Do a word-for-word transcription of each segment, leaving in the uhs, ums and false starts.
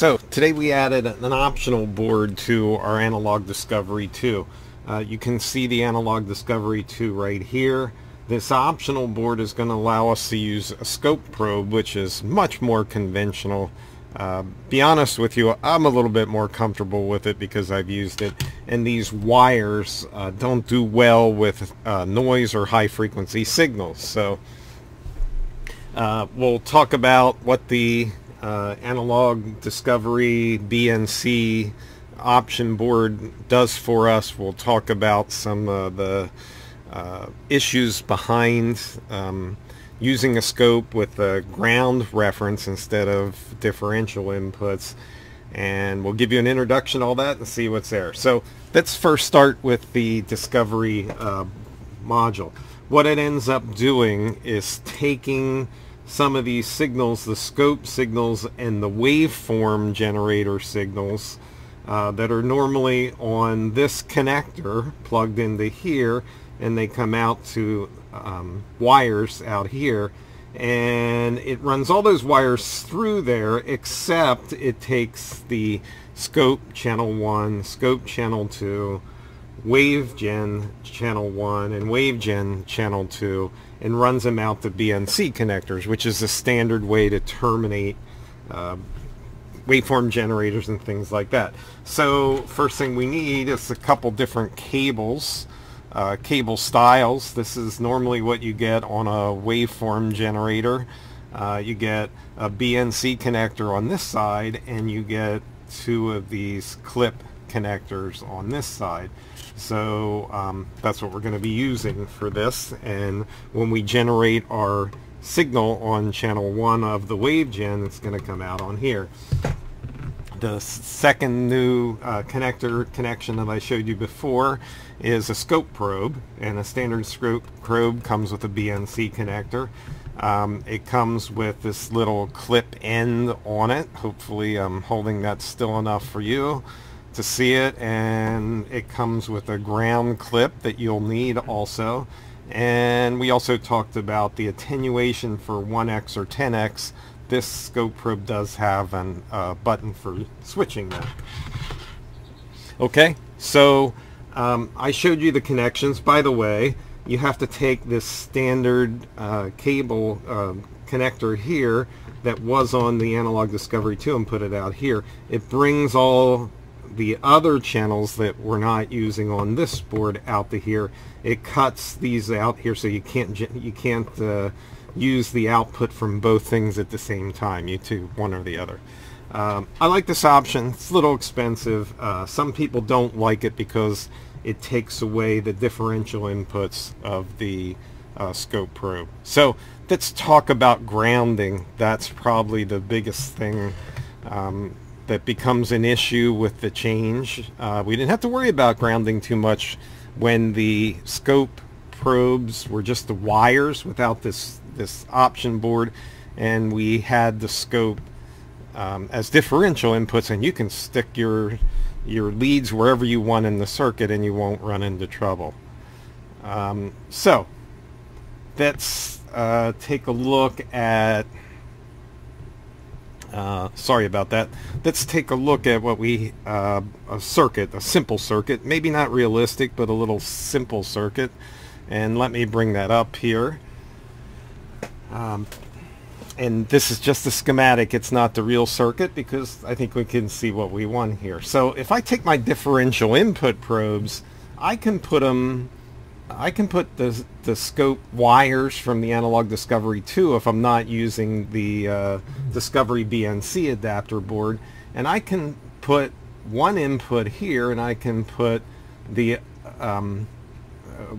So today we added an optional board to our Analog Discovery two. Uh, you can see the Analog Discovery two right here. This optional board is going to allow us to use a scope probe, which is much more conventional. Uh, be honest with you, I'm a little bit more comfortable with it because I've used it, and these wires uh, don't do well with uh, noise or high frequency signals. So uh, we'll talk about what the Uh, Analog Discovery B N C option board does for us. We'll talk about some of the uh, issues behind um, using a scope with a ground reference instead of differential inputs, and we'll give you an introduction to all that and see what's there. So let's first start with the Discovery uh, module. What it ends up doing is taking some of these signals, the scope signals and the waveform generator signals uh, that are normally on this connector plugged into here, and they come out to um, wires out here, and it runs all those wires through there, except it takes the scope channel one, scope channel two, Wavegen channel one and Wavegen channel two, and runs them out the B N C connectors, which is the standard way to terminate uh, waveform generators and things like that. So first thing we need is a couple different cables, uh, cable styles. This is normally what you get on a waveform generator. Uh, you get a B N C connector on this side, and you get two of these clip connectors on this side. So um, that's what we're going to be using for this, and when we generate our signal on channel one of the Wavegen, it's going to come out on here. The second new uh, connector connection that I showed you before is a scope probe, and a standard scope probe comes with a B N C connector. Um, it comes with this little clip end on it. Hopefully I'm holding that still enough for you to see it, and it comes with a ground clip that you'll need also. And we also talked about the attenuation for one X or ten X. This scope probe does have a uh, button for switching that. Okay, so um, I showed you the connections. By the way, you have to take this standard uh, cable uh, connector here that was on the Analog Discovery two and put it out here. It brings all the other channels that we're not using on this board out to here. It cuts these out here, so you can't you can't uh, use the output from both things at the same time. You do one or the other. Um, I like this option. It's a little expensive. Uh, some people don't like it because it takes away the differential inputs of the uh, scope probe. So let's talk about grounding. That's probably the biggest thing Um, that becomes an issue with the change. Uh, we didn't have to worry about grounding too much when the scope probes were just the wires without this this option board, and we had the scope um, as differential inputs, and you can stick your your leads wherever you want in the circuit and you won't run into trouble. Um, so let's uh, take a look at Uh, sorry about that. Let's take a look at what we, uh, a circuit, a simple circuit, maybe not realistic, but a little simple circuit. And let me bring that up here. Um, and this is just a schematic. It's not the real circuit, because I think we can see what we want here. So if I take my differential input probes, I can put them, I can put the, the scope wires from the Analog Discovery two if I'm not using the uh, Discovery B N C adapter board, and I can put one input here, and I can put the um,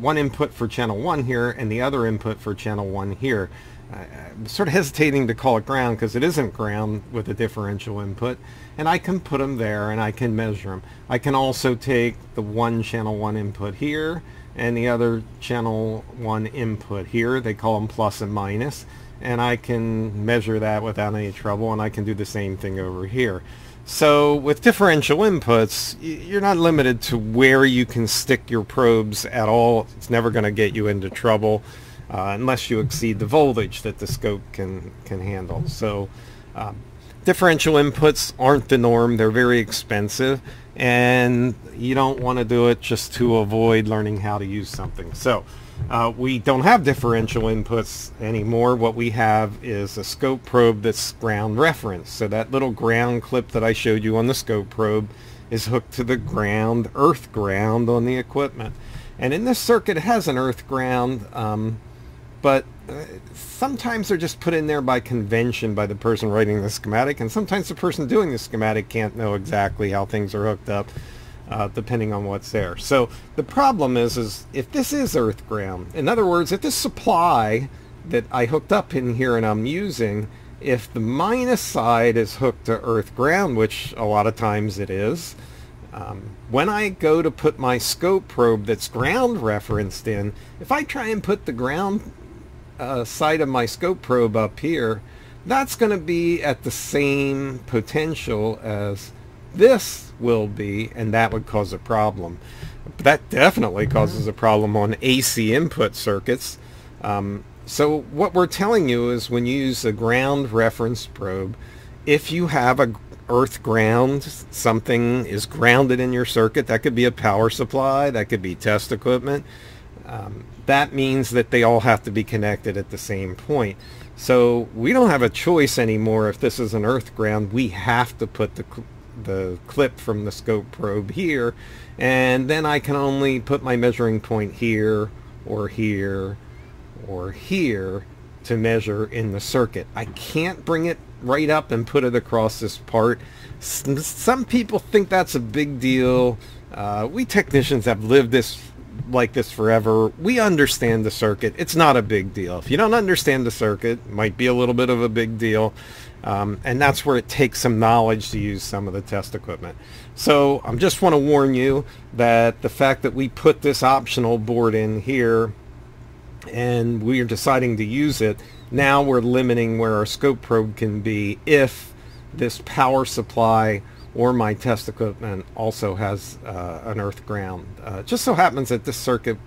one input for channel one here and the other input for channel one here. I'm sort of hesitating to call it ground because it isn't ground with a differential input, and I can put them there and I can measure them. I can also take the one channel one input here and the other channel one input here. They call them plus and minus, and I can measure that without any trouble, and I can do the same thing over here. So with differential inputs, you're not limited to where you can stick your probes at all. It's never going to get you into trouble uh, unless you exceed the voltage that the scope can can handle. So um, differential inputs aren't the norm. They're very expensive, and you don't want to do it just to avoid learning how to use something. So uh, we don't have differential inputs anymore. What we have is a scope probe that's ground reference. So that little ground clip that I showed you on the scope probe is hooked to the ground, earth ground on the equipment. And in this circuit, it has an earth ground, um, but uh, sometimes they're just put in there by convention by the person writing the schematic, and sometimes the person doing the schematic can't know exactly how things are hooked up, uh, depending on what's there. So the problem is, is if this is earth ground, in other words, if this supply that I hooked up in here and I'm using, if the minus side is hooked to earth ground, which a lot of times it is, Um, when I go to put my scope probe that's ground referenced in, if I try and put the ground uh, side of my scope probe up here, that's going to be at the same potential as this will be, and that would cause a problem. But that definitely causes a problem on A C input circuits. Um, so what we're telling you is when you use a ground reference probe, if you have a earth ground, something is grounded in your circuit, that could be a power supply, that could be test equipment, um, that means that they all have to be connected at the same point. So we don't have a choice anymore. If this is an earth ground, we have to put the, the clip from the scope probe here, and then I can only put my measuring point here or here or here to measure in the circuit. I can't bring it right up and put it across this part. Some people think that's a big deal. Uh, we technicians have lived this like this forever. We understand the circuit. It's not a big deal. If you don't understand the circuit, it might be a little bit of a big deal. Um, and that's where it takes some knowledge to use some of the test equipment. So I just want to warn you that the fact that we put this optional board in here and we're deciding to use it, now we're limiting where our scope probe can be if this power supply or my test equipment also has uh, an earth ground. Uh, just so happens that this circuit,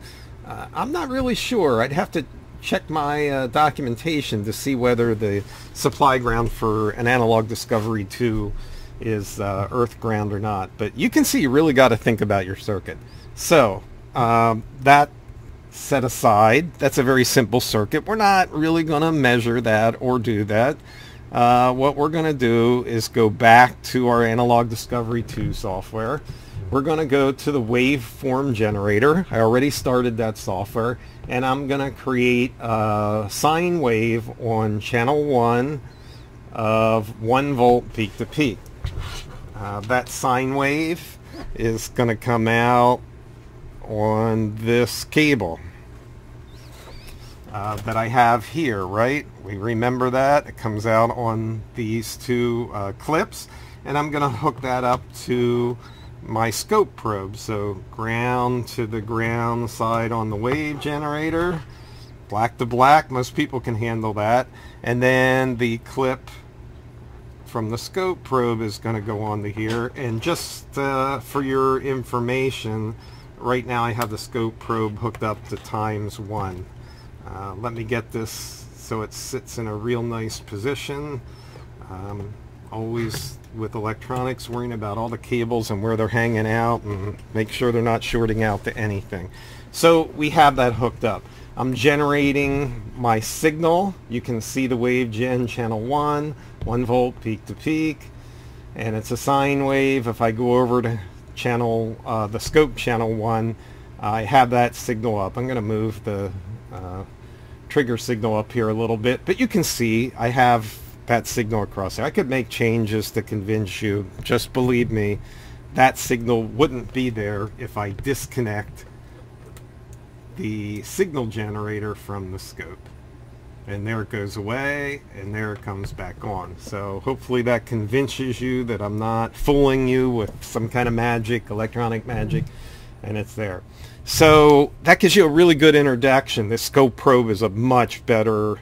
uh, I'm not really sure. I'd have to check my uh, documentation to see whether the supply ground for an Analog Discovery two is uh, earth ground or not. But you can see you really got to think about your circuit. So um, that set aside, that's a very simple circuit. We're not really going to measure that or do that. Uh, what we're going to do is go back to our Analog Discovery two software. We're going to go to the waveform generator. I already started that software, and I'm going to create a sine wave on channel one of one volt peak to peak. Uh, that sine wave is going to come out on this cable uh, that I have here, right? We remember that. It comes out on these two uh, clips, and I'm going to hook that up to my scope probe. So ground to the ground side on the wave generator, black to black, most people can handle that. And then the clip from the scope probe is going to go onto here. And just uh, for your information, right now I have the scope probe hooked up to times one. Uh, let me get this so it sits in a real nice position. Um, always with electronics, worrying about all the cables and where they're hanging out, and make sure they're not shorting out to anything. So we have that hooked up. I'm generating my signal. You can see the wave gen channel one, one volt peak to peak, and it's a sine wave. If I go over to channel uh, the scope channel one, I have that signal up. I'm going to move the uh, trigger signal up here a little bit, but you can see I have that signal across there. I could make changes to convince you, just believe me, that signal wouldn't be there if I disconnect the signal generator from the scope. And there it goes away, and there it comes back on. So hopefully that convinces you that I'm not fooling you with some kind of magic, electronic magic, and it's there. So that gives you a really good introduction. This scope probe is a much better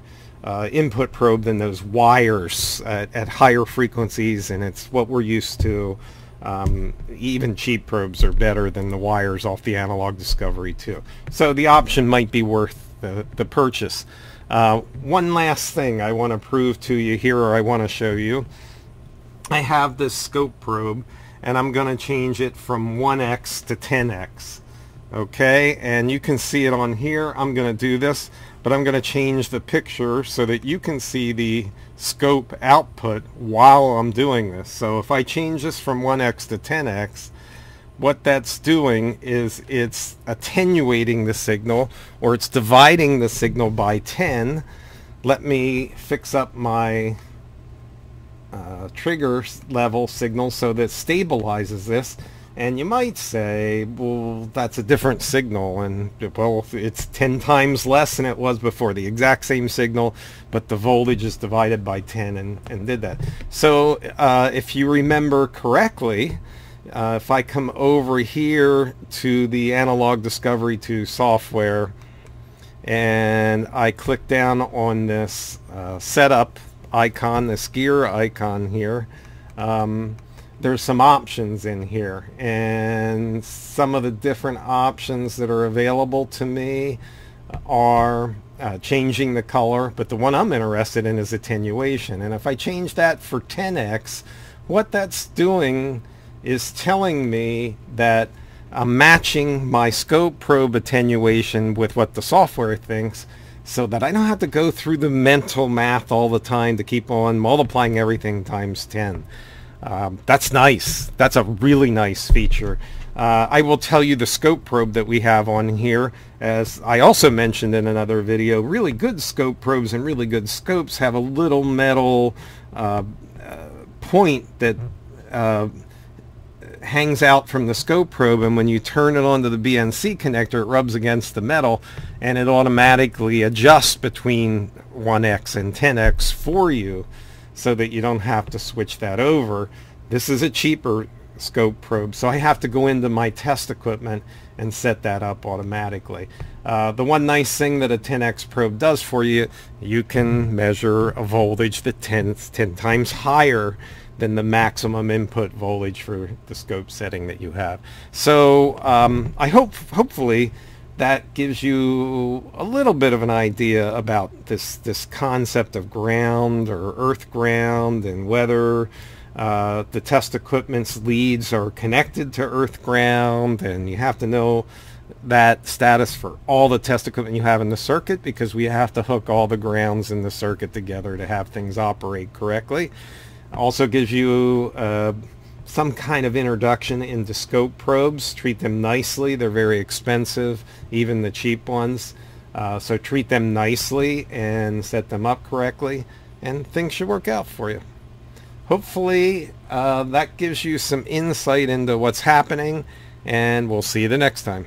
uh, input probe than those wires at, at higher frequencies, and it's what we're used to. Um, even cheap probes are better than the wires off the Analog Discovery too. So the option might be worth the, the purchase. Uh, one last thing I want to prove to you here, or I want to show you, I have this scope probe, and I'm going to change it from one X to ten X. Okay, and you can see it on here. I'm going to do this, but I'm going to change the picture so that you can see the scope output while I'm doing this. So if I change this from one X to ten X, what that's doing is it's attenuating the signal, or it's dividing the signal by ten. Let me fix up my uh, trigger level signal so that stabilizes this. And you might say, well, that's a different signal, and well, it's ten times less than it was before, the exact same signal, but the voltage is divided by ten and, and did that. So uh, if you remember correctly, uh, if I come over here to the Analog Discovery two software and I click down on this uh, setup icon, this gear icon here, um, there's some options in here, and some of the different options that are available to me are uh, changing the color, but the one I'm interested in is attenuation. And if I change that for ten X, what that's doing is telling me that I'm matching my scope probe attenuation with what the software thinks, so that I don't have to go through the mental math all the time to keep on multiplying everything times ten. Um, that's nice. That's a really nice feature. Uh, I will tell you the scope probe that we have on here, as I also mentioned in another video, really good scope probes and really good scopes have a little metal uh, uh, point that uh, hangs out from the scope probe, and when you turn it onto the B N C connector, it rubs against the metal and it automatically adjusts between one X and ten X for you, so that you don't have to switch that over. This is a cheaper scope probe, so I have to go into my test equipment and set that up automatically. Uh, the one nice thing that a ten X probe does for you, you can measure a voltage that's ten times higher than the maximum input voltage for the scope setting that you have. So um, I hope, hopefully, that gives you a little bit of an idea about this this concept of ground or earth ground, and whether uh, the test equipment's leads are connected to earth ground, and you have to know that status for all the test equipment you have in the circuit, because we have to hook all the grounds in the circuit together to have things operate correctly. Also gives you uh, some kind of introduction into scope probes. Treat them nicely. They're very expensive, even the cheap ones. Uh, so treat them nicely and set them up correctly, and things should work out for you. Hopefully uh, that gives you some insight into what's happening, and we'll see you the next time.